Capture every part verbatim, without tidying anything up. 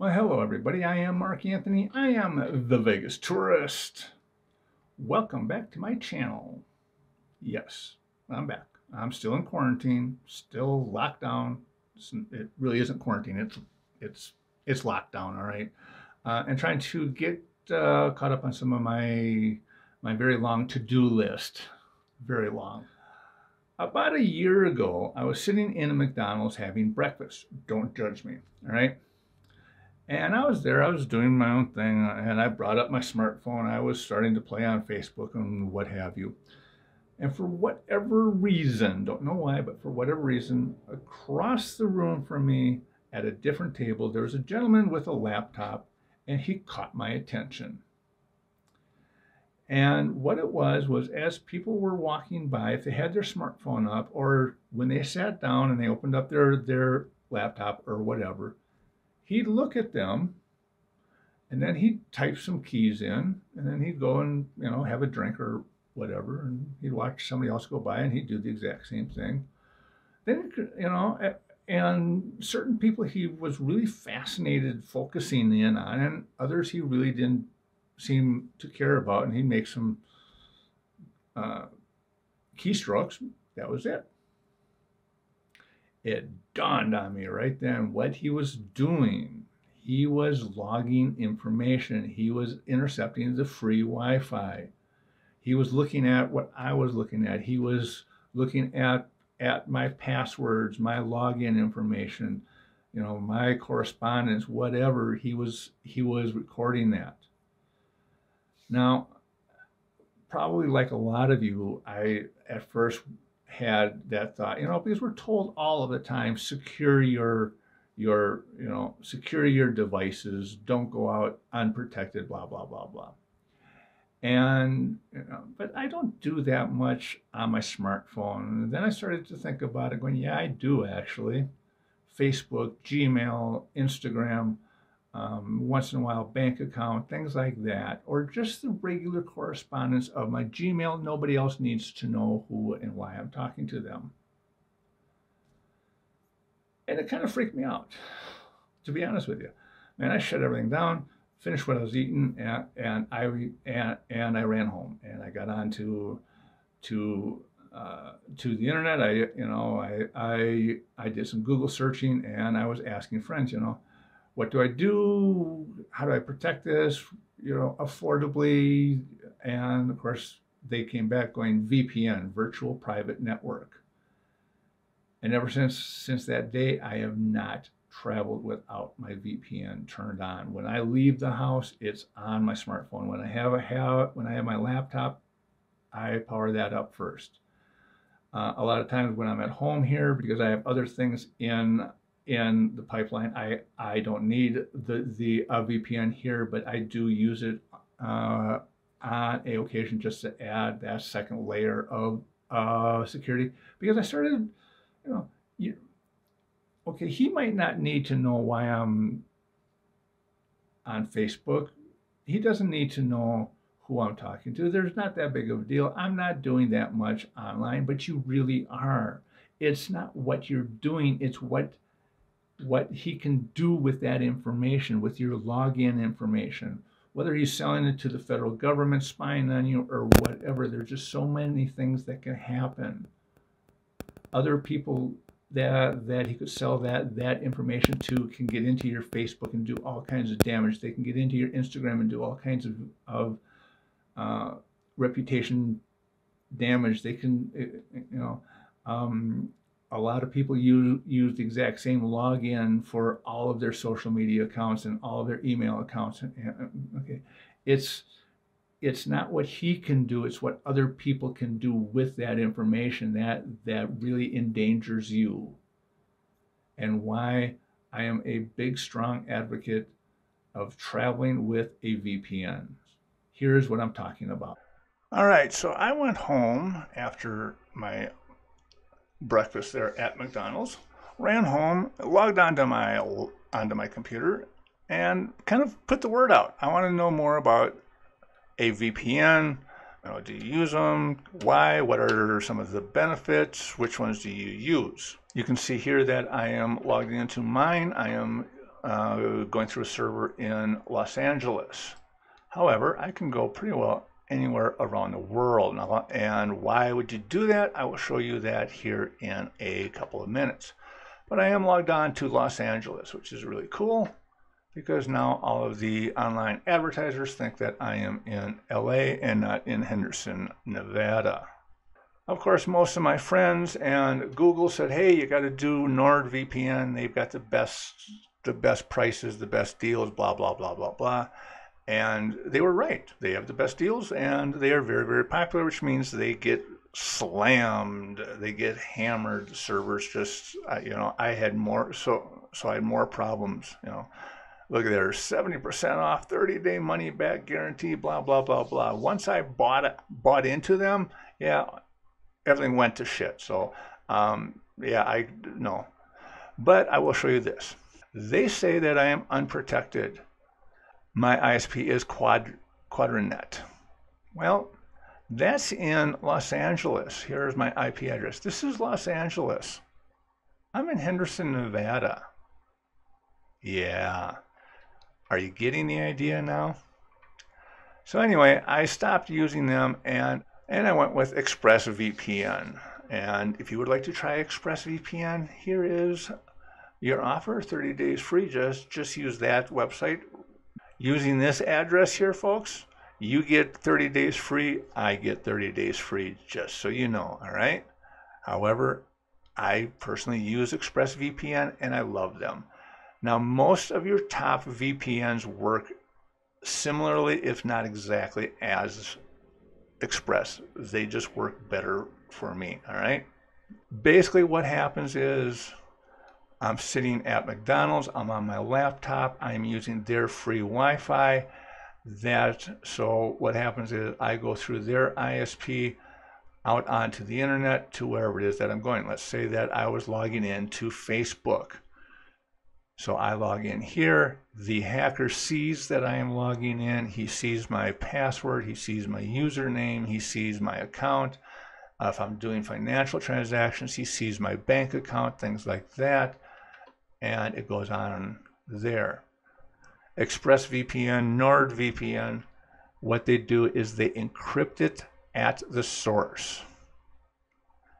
Well, hello everybody, I am Mark Anthony. I am The Vegas Tourist. Welcome back to my channel. Yes, I'm back. I'm still in quarantine, still locked down. It really isn't quarantine, it's it's it's locked down, all right? Uh, and trying to get uh, caught up on some of my, my very long to-do list, very long. About a year ago, I was sitting in a McDonald's having breakfast. Don't judge me, all right? And I was there, I was doing my own thing, and I brought up my smartphone. I was starting to play on Facebook and what have you. And for whatever reason, don't know why, but for whatever reason, across the room from me at a different table, there was a gentleman with a laptop, and he caught my attention. And what it was, was as people were walking by, if they had their smartphone up, or when they sat down and they opened up their, their laptop or whatever, he'd look at them, and then he'd type some keys in, and then he'd go and, you know, have a drink or whatever, and he'd watch somebody else go by, and he'd do the exact same thing. Then, you know, and certain people he was really fascinated focusing in on, and others he really didn't seem to care about, and he'd make some uh, keystrokes. That was it. It dawned on me right then what he was doing. He was logging information. He was intercepting the free Wi-Fi. He was looking at what I was looking at. He was looking at, at my passwords, my login information, you know, my correspondence, whatever. He was, he was recording that. Now, probably like a lot of you, I at first had that thought, you know, because we're told all of the time, secure your, your, you know, secure your devices, don't go out unprotected, blah, blah, blah, blah. And, you know, but I don't do that much on my smartphone. And then I started to think about it going, yeah, I do actually. Facebook, Gmail, Instagram, um, once in a while, bank account, things like that, or just the regular correspondence of my Gmail. Nobody else needs to know who and why I'm talking to them. And it kind of freaked me out, to be honest with you. Man, I shut everything down, finished what I was eating, and, and I and, and I ran home, and I got on to to uh, to the internet. I you know I I I did some Google searching, and I was asking friends, you know, what do I do? How do I protect this, you know, affordably? And of course, they came back going V P N, virtual private network. And ever since since that day, I have not traveled without my V P N turned on. When I leave the house, it's on my smartphone. When I have a have when I have my laptop, I power that up first. Uh, a lot of times when I'm at home here, because I have other things in in the pipeline, I, I don't need the, the uh, V P N here, but I do use it uh, on a occasion just to add that second layer of uh, security, because I started, you know, you, okay, he might not need to know why I'm on Facebook. He doesn't need to know who I'm talking to. There's not that big of a deal. I'm not doing that much online, but you really are. It's not what you're doing, it's what what he can do with that information, with your login information, whether he's selling it to the federal government, spying on you, or whatever. There's just so many things that can happen. Other people that that he could sell that that information to can get into your Facebook and do all kinds of damage. They can get into your Instagram and do all kinds of, of uh, reputation damage. They can, you know, um, a lot of people use, use the exact same login for all of their social media accounts and all of their email accounts. Okay, it's, it's not what he can do, it's what other people can do with that information that, that really endangers you. And why I am a big, strong advocate of traveling with a V P N. Here's what I'm talking about. All right, so I went home after my breakfast there at McDonald's, ran home, logged onto my onto my computer, and kind of put the word out. I want to know more about a V P N. You know, do you use them? Why? What are some of the benefits? Which ones do you use? You can see here that I am logged into mine. I am uh, going through a server in Los Angeles. However, I can go pretty well anywhere around the world. Now, and why would you do that? I will show you that here in a couple of minutes. But I am logged on to Los Angeles, which is really cool because now all of the online advertisers think that I am in L A and not in Henderson, Nevada. Of course, most of my friends and Google said, hey, you got to do NordVPN. They've got the best, the best prices, the best deals, blah, blah, blah, blah, blah. And they were right. They have the best deals and they are very, very popular, which means they get slammed. They get hammered. Servers just, you know, I had more, so, so I had more problems, you know. Look at there, seventy percent off, thirty day money back guarantee, blah, blah, blah, blah. Once I bought it, bought into them, yeah, everything went to shit. So, um, yeah, I know. But I will show you this. They say that I am unprotected. My I S P is Quad, Quadrinet. Well, that's in Los Angeles. Here's my I P address. This is Los Angeles. I'm in Henderson, Nevada. Yeah. Are you getting the idea now? So anyway, I stopped using them and, and I went with ExpressVPN. And if you would like to try ExpressVPN, here is your offer, thirty days free. Just, just use that website. Using this address here, folks, you get thirty days free, I get thirty days free, just so you know, all right? However, I personally use ExpressVPN and I love them. Now, most of your top V P Ns work similarly, if not exactly as Express. They just work better for me, all right? Basically, what happens is, I'm sitting at McDonald's, I'm on my laptop, I'm using their free Wi-Fi. That, so what happens is I go through their I S P out onto the internet to wherever it is that I'm going. Let's say that I was logging in to Facebook. So I log in here, the hacker sees that I am logging in, he sees my password, he sees my username, he sees my account. Uh, if I'm doing financial transactions, he sees my bank account, things like that. And it goes on there. ExpressVPN, NordVPN, what they do is they encrypt it at the source.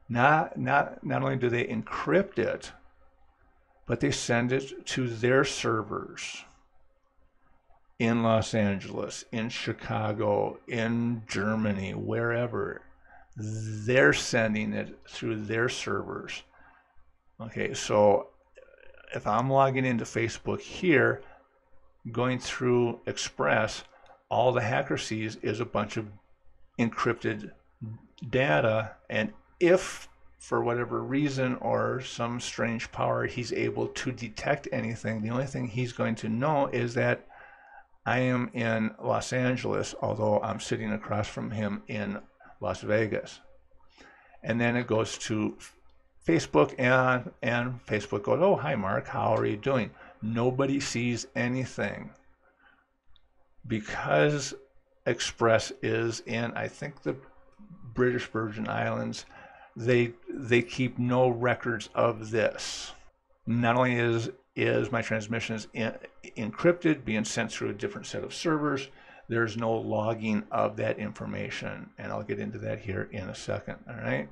Not, not, not only do they encrypt it, but they send it to their servers in Los Angeles, in Chicago, in Germany, wherever. They're sending it through their servers. Okay, so if I'm logging into Facebook here, going through Express, all the hacker sees is a bunch of encrypted data, and if for whatever reason or some strange power he's able to detect anything, the only thing he's going to know is that I am in Los Angeles, although I'm sitting across from him in Las Vegas. And then it goes to Facebook and, and Facebook goes, oh, hi, Mark, how are you doing? Nobody sees anything because Express is in, I think, the British Virgin Islands. They, they keep no records of this. Not only is, is my transmissions in, encrypted, being sent through a different set of servers, there's no logging of that information, and I'll get into that here in a second, all right?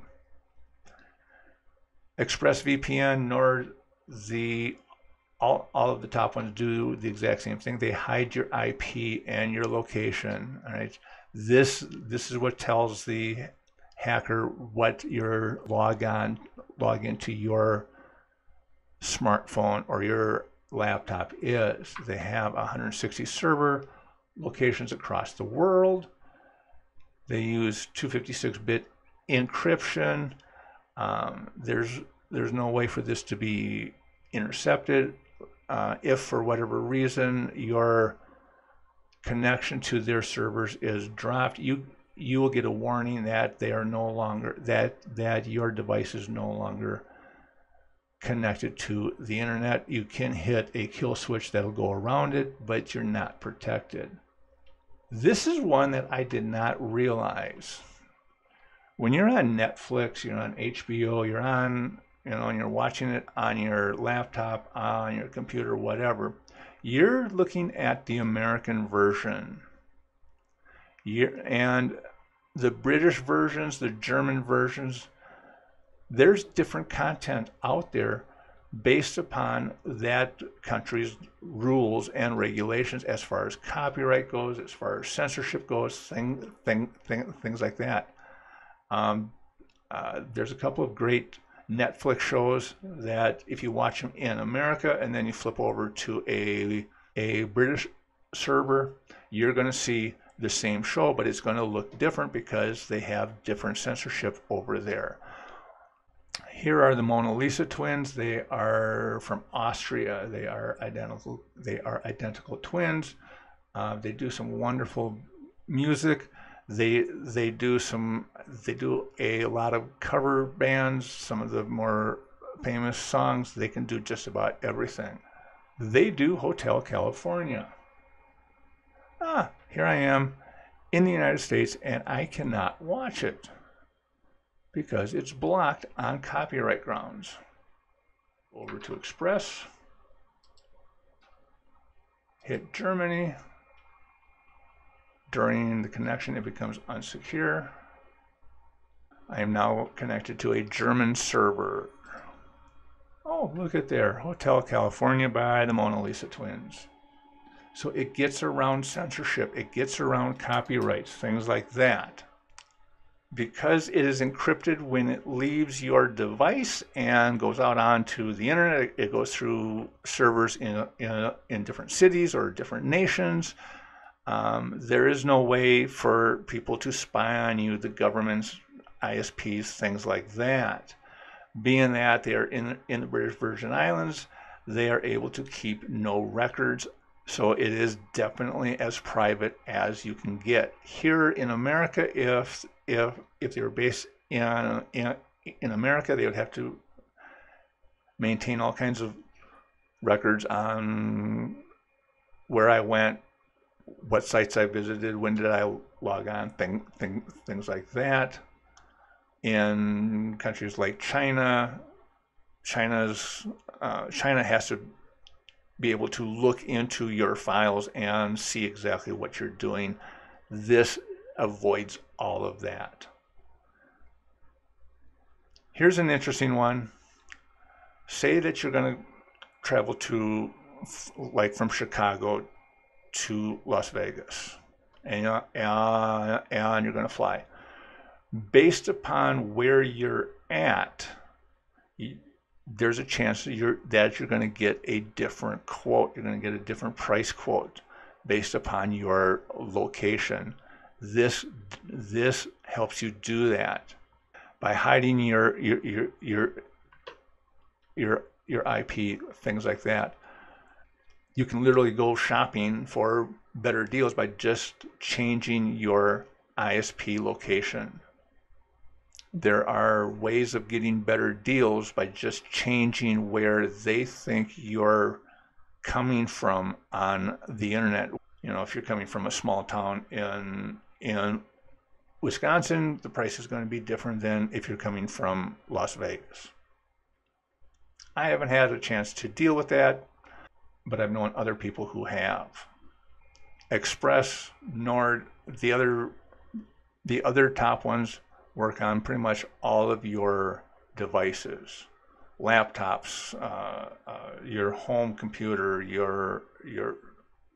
ExpressVPN, Nord, the, all, all of the top ones do the exact same thing. They hide your I P and your location, all right? This, this is what tells the hacker what your log on, log into your smartphone or your laptop is. They have one hundred sixty server locations across the world. They use two fifty-six bit encryption. Um, there's there's no way for this to be intercepted. Uh, if for whatever reason your connection to their servers is dropped, you you will get a warning that they are no longer that that your device is no longer connected to the internet. You can hit a kill switch that'll go around it, but you're not protected. This is one that I did not realize. When you're on Netflix, you're on H B O, you're on you know, and you're watching it on your laptop, on your computer, whatever, you're looking at the American version. You're, and the British versions, the German versions, there's different content out there based upon that country's rules and regulations as far as copyright goes, as far as censorship goes, thing, thing, thing, things like that. Um, uh, there's a couple of great Netflix shows that if you watch them in America and then you flip over to a, a British server, you're going to see the same show, but it's going to look different because they have different censorship over there. Here are the Mona Lisa twins. They are from Austria. They are identical. They are identical twins. Uh, they do some wonderful music. They they do some. They do a lot of cover bands. Some of the more famous songs. They can do just about everything. They do Hotel California. Ah, here I am in the United States, and I cannot watch it because it's blocked on copyright grounds. Over to Express, hit Germany. During the connection, it becomes unsecure. I am now connected to a German server. Oh, look at there, Hotel California by the Mona Lisa twins. So it gets around censorship, it gets around copyrights, things like that. Because it is encrypted when it leaves your device and goes out onto the internet, it goes through servers in, in, in different cities or different nations. Um, there is no way for people to spy on you, the governments, I S Ps, things like that. Being that they are in, in the British Virgin Islands, they are able to keep no records. So it is definitely as private as you can get. Here in America, if if if they were based in, in in America, they would have to maintain all kinds of records on where I went, what sites I visited, when did I log on, thing, thing, things like that. In countries like China, China's uh, China has to be able to look into your files and see exactly what you're doing. This avoids all of that. Here's an interesting one. Say that you're going to travel to, like from Chicago to Las Vegas, and, uh, and you're going to fly. Based upon where you're at, you, there's a chance that you're, that you're going to get a different quote. You're going to get a different price quote based upon your location. This, this helps you do that by hiding your, your, your, your, your, your I P, things like that. You can literally go shopping for better deals by just changing your I S P location. There are ways of getting better deals by just changing where they think you're coming from on the internet. You know, if you're coming from a small town in in Wisconsin, the price is going to be different than if you're coming from Las Vegas. I haven't had a chance to deal with that, but I've known other people who have. Express, Nord, the other the other top ones work on pretty much all of your devices, laptops, uh, uh, your home computer, your, your,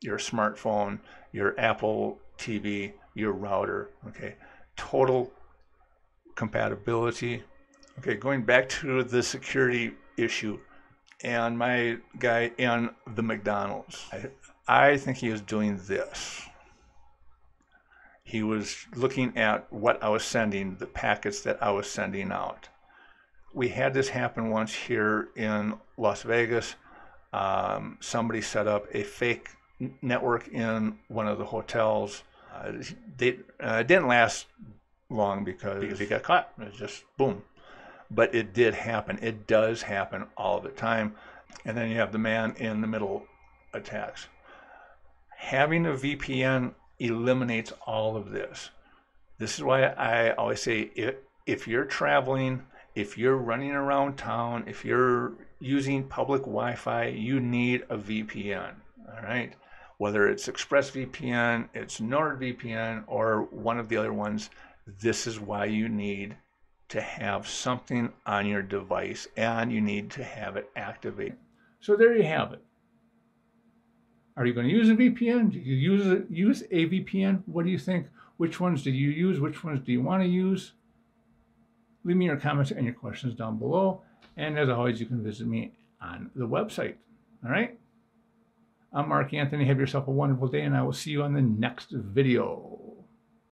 your smartphone, your Apple T V, your router, okay? Total compatibility. Okay, going back to the security issue and my guy in the McDonald's, I, I think he is doing this. He was looking at what I was sending, the packets that I was sending out. We had this happen once here in Las Vegas. Um, somebody set up a fake network in one of the hotels. Uh, they, uh, it didn't last long because, because he got caught. It was just boom. But it did happen. It does happen all the time. And then you have the man in the middle attacks. Having a V P N eliminates all of this. This is why I always say, if, if you're traveling if you're running around town, if you're using public Wi-Fi, you need a V P N, all right? Whether it's ExpressVPN, it's NordVPN, or one of the other ones, this is why you need to have something on your device, and you need to have it activated. So there you have it. Are you going to use a V P N? Do you use a, use a V P N? What do you think? Which ones do you use? Which ones do you want to use? Leave me your comments and your questions down below. And as always, you can visit me on the website. All right? I'm Mark Anthony. Have yourself a wonderful day, and I will see you on the next video.